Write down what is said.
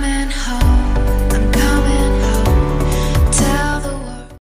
coming home.